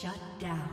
Shut down.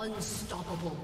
Unstoppable.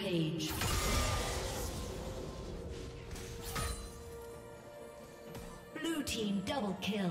Page. Blue team double kill.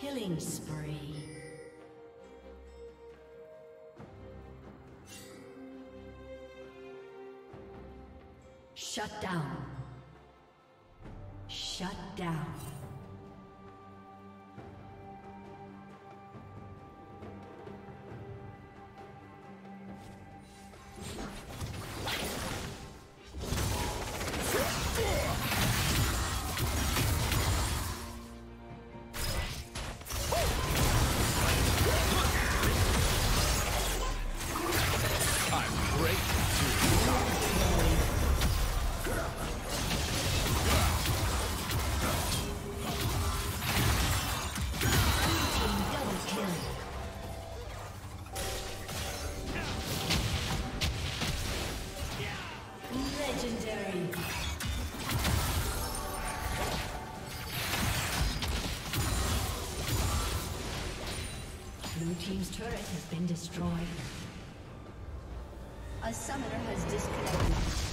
Killing spree. Shut down. Shut down. Team's turret has been destroyed. A summoner has disconnected.